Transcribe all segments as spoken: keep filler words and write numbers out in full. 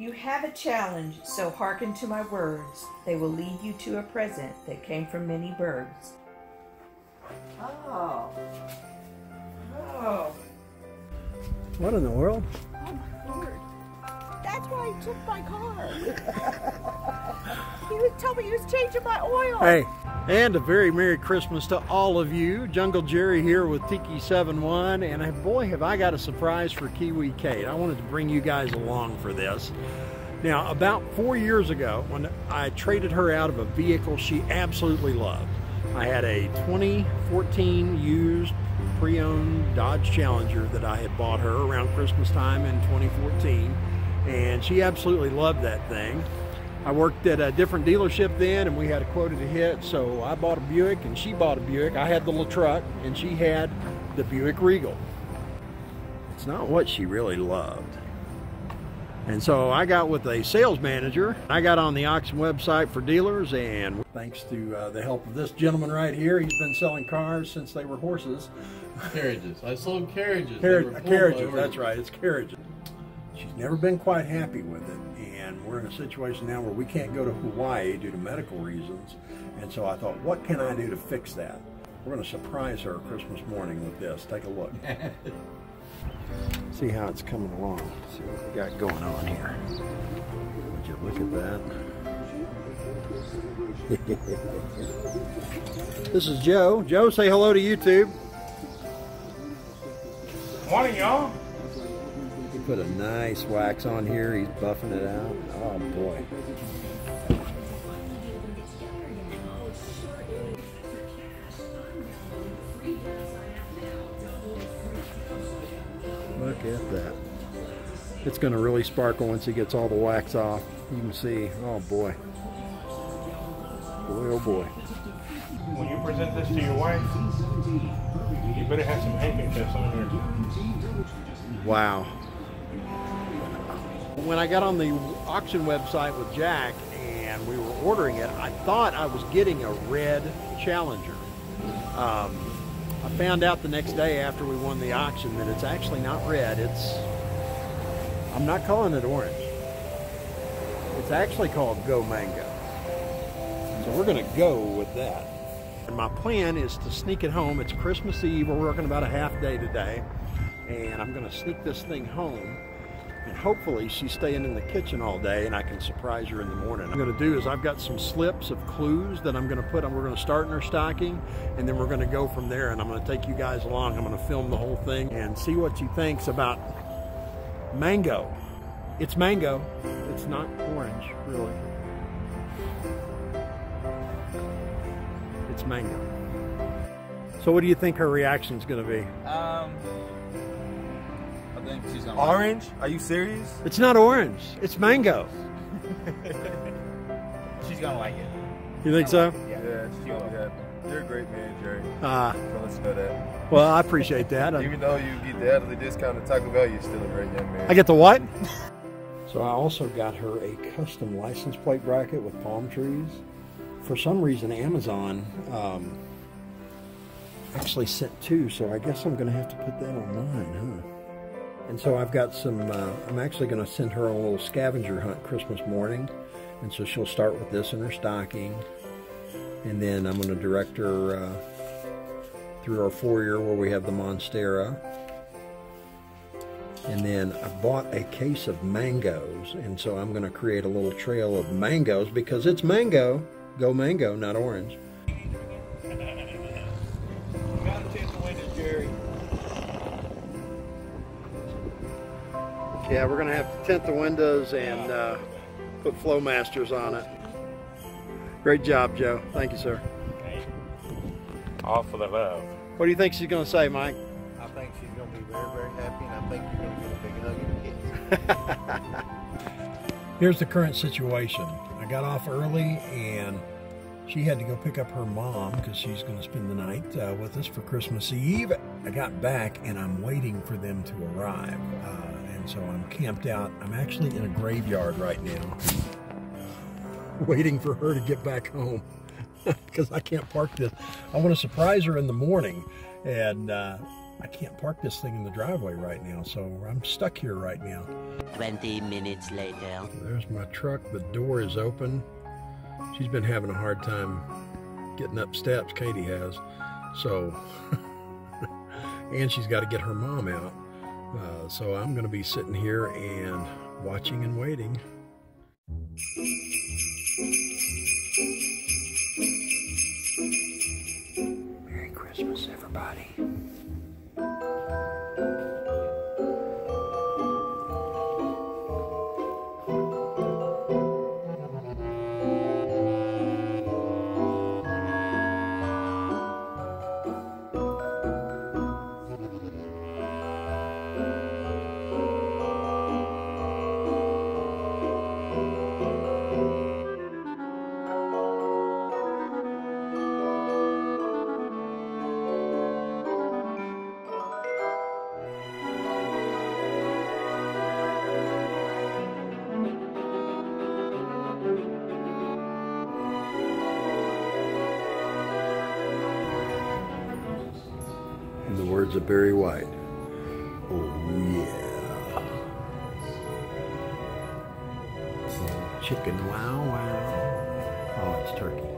You have a challenge, so hearken to my words. They will lead you to a present that came from many birds. Oh. Oh. What in the world? Oh my word. That's why he took my car. He was telling me he was changing my oil. Hey, and a very Merry Christmas to all of you. Jungle Jerry here with Tiki seventy-one, and boy have I got a surprise for Kiwi Kate. I wanted to bring you guys along for this. Now, about four years ago, when I traded her out of a vehicle she absolutely loved, I had a twenty fourteen used pre-owned Dodge Challenger that I had bought her around Christmas time in twenty fourteen, and she absolutely loved that thing. I worked at a different dealership then, and we had a quota to hit, so I bought a Buick and she bought a Buick. I had the little truck and she had the Buick Regal. It's not what she really loved. And so I got with a sales manager. I got on the auction website for dealers, and thanks to uh, the help of this gentleman right here, he's been selling cars since they were horses. Carriages. I sold carriages. Carri they were carriages, over. That's right, it's carriages. She's never been quite happy with it, and we're in a situation now where we can't go to Hawaii due to medical reasons, and so I thought, what can I do to fix that? We're going to surprise her Christmas morning with this. Take a look. See how it's coming along. See what we got going on here. Would you look at that? This is Joe. Joe, say hello to YouTube. Morning, y'all. He put a nice wax on here. He's buffing it out. Oh boy. Look at that. It's going to really sparkle once he gets all the wax off. You can see, oh boy. Boy, oh boy. When you present this to your wife, you better have some handkerchiefs on here. Wow. When I got on the auction website with Jack and we were ordering it, I thought I was getting a red Challenger. Um, I found out the next day after we won the auction that it's actually not red. It's, I'm not calling it orange. It's actually called Go Mango. So we're gonna go with that. And my plan is to sneak it home. It's Christmas Eve, we're working about a half day today. And I'm gonna sneak this thing home. And hopefully she's staying in the kitchen all day and I can surprise her in the morning. What I'm gonna do is I've got some slips of clues that I'm gonna put on. We're gonna start in her stocking and then we're gonna go from there, and I'm gonna take you guys along. I'm gonna film the whole thing and see what you think's about mango. It's mango, it's not orange, really. It's mango. So what do you think her reaction's gonna be? Um. She's not orange? Are you serious? It's not orange. It's mango. She's gonna like it. You think so? Yeah, yeah, she's gonna be happy. You're a great man, Jerry. Ah. Uh, let's know that. Well, I appreciate that. Even though you get the heavily discounted Taco Bell, you're still a great young man. I get the what? So I also got her a custom license plate bracket with palm trees. For some reason, Amazon um, actually sent two, so I guess I'm gonna have to put that online, huh? And so I've got some, uh, I'm actually going to send her a little scavenger hunt Christmas morning. And so she'll start with this in her stocking. And then I'm going to direct her uh, through our foyer where we have the Monstera. And then I bought a case of mangoes. And so I'm going to create a little trail of mangoes because it's mango. Go mango, not orange. Yeah, we're gonna have to tint the windows and uh, put Flowmasters on it. Great job, Joe. Thank you, sir. All for the love. What do you think she's gonna say, Mike? I think she's gonna be very, very happy, and I think you're gonna get a big hug and kiss. Here's the current situation. I got off early, and she had to go pick up her mom because she's gonna spend the night uh, with us for Christmas Eve. I got back, and I'm waiting for them to arrive. Uh, So I'm camped out. I'm actually in a graveyard right now, waiting for her to get back home because I can't park this. I want to surprise her in the morning, and uh, I can't park this thing in the driveway right now, so I'm stuck here right now. twenty minutes later. There's my truck. The door is open. She's been having a hard time getting up steps, Katie has. So, and she's got to get her mom out. Uh, so I'm going to be sitting here and watching and waiting. Merry Christmas, everybody. Words of Barry White. Oh yeah. Chicken wow wow. Oh, it's turkey.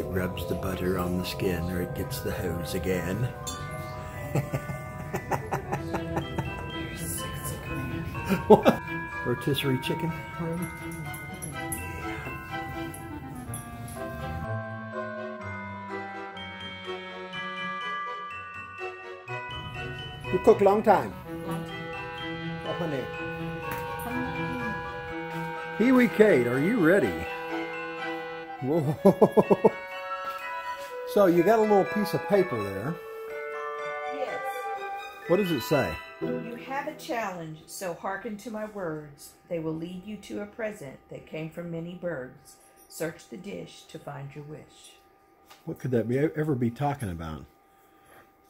It rubs the butter on the skin or it gets the hose again. You're sexy. What? Rotisserie chicken? You cook long time. Oh, honey. Kiwi Kate, are you ready? Whoa. So you got a little piece of paper there. Yes. What does it say? You have a challenge, so hearken to my words. They will lead you to a present that came from many birds. Search the dish to find your wish. What could that be, ever be talking about?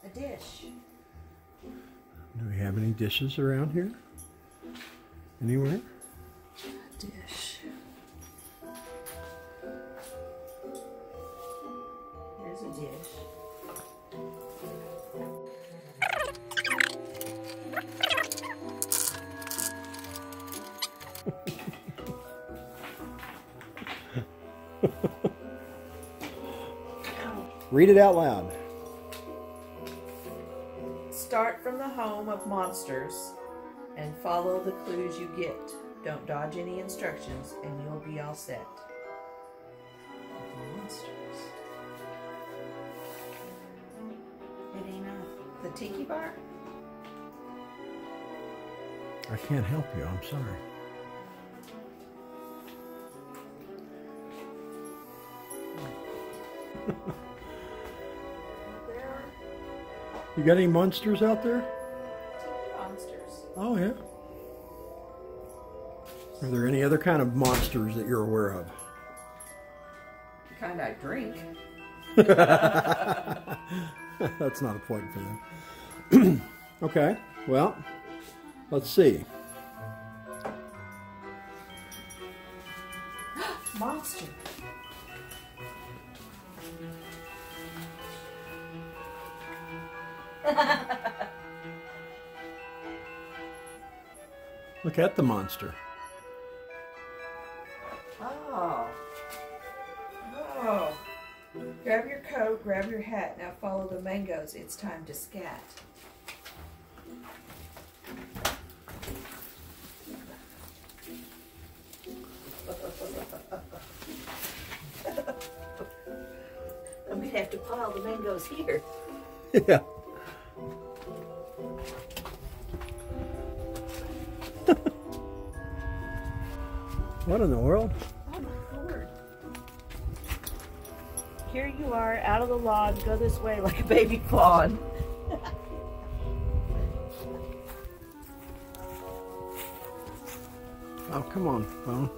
A dish. Do we have any dishes around here? Anywhere? A dish. There's a dish. Read it out loud. Start from the home of monsters and follow the clues you get. Don't dodge any instructions and you'll be all set. Monsters. It ain't up. The tiki bar? I can't help you, I'm sorry. You got any monsters out there? Monsters. Oh, yeah. Are there any other kind of monsters that you're aware of? The kind I drink. That's not a plug for them. Okay, well, let's see. Monster. Look at the monster. Oh. Oh. Grab your coat, grab your hat, now follow the mangoes. It's time to scat. We'd have to pile the mangoes here. Yeah. What in the world? Oh my Lord. Here you are, out of the log, go this way like a baby fawn. Oh, come on, phone.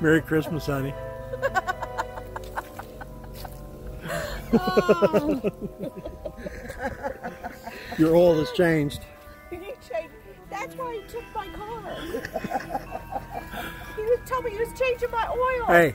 Merry Christmas, honey. Oh. Your oil has changed. You changed. That's why he took my car. He was telling me he was changing my oil. Hey,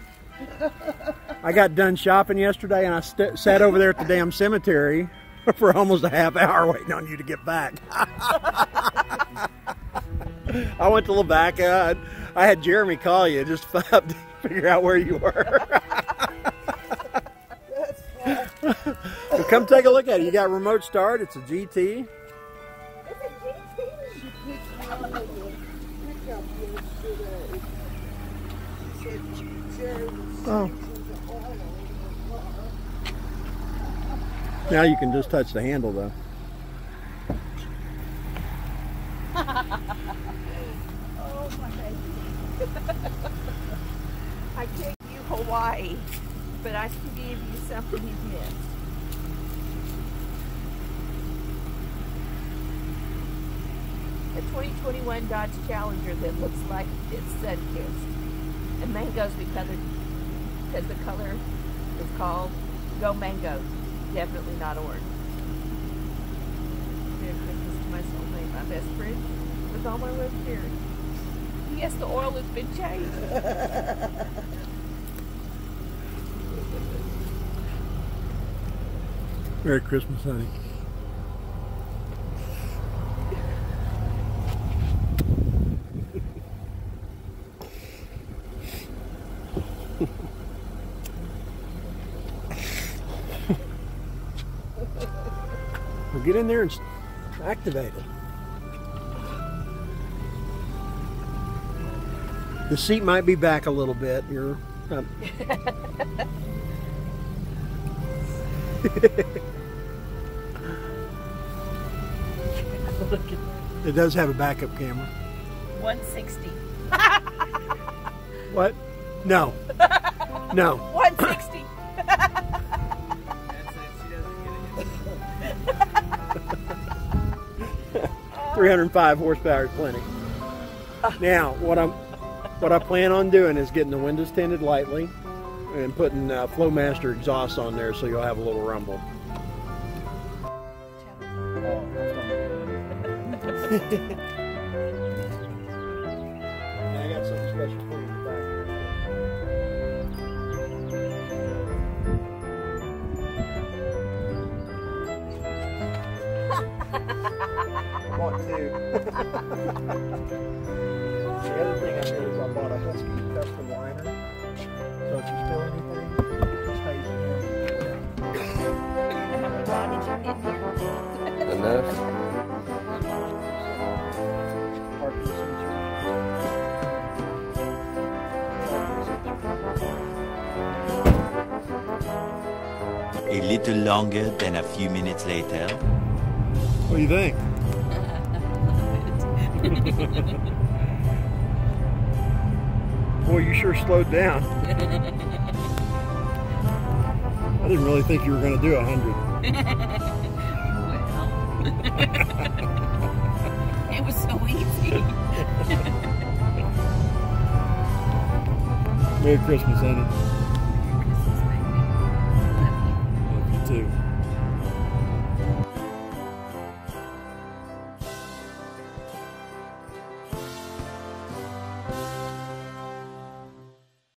I got done shopping yesterday, and I st sat over there at the damn cemetery for almost a half hour waiting on you to get back. I went to Lavaca. I had Jeremy call you just to figure out where you were. Well, come take a look at it. You got remote start. It's a G T. Oh. Now you can just touch the handle, though. Oh my baby. I gave you Hawaii, but I can give you something you've missed. A twenty twenty-one Dodge Challenger that looks like it's sun-kissed. And mangoes because, because the color is called Go Mango. Definitely not orange. Merry Christmas to my soulmate, my best friend, with all my love here. Yes, the oil has been changed. Merry Christmas, honey. Well, get in there and activate it. The seat might be back a little bit. You're um. It does have a backup camera. one sixty. What? No. No. one sixty. three hundred five horsepower is plenty. Now, what I'm What I plan on doing is getting the windows tinted lightly and putting uh, Flowmaster exhaust on there so you'll have a little rumble. I got something special for you. Bought two. The other thing I did is I bought a Husky custom liner. So if you spill anything, it stays in. Why did you get here? Enough. A little longer than a few minutes later. What do you think? Boy, you sure slowed down. I didn't really think you were going to do a hundred. Well, it was so easy. Merry Christmas, honey. Merry Christmas, baby. Love you too.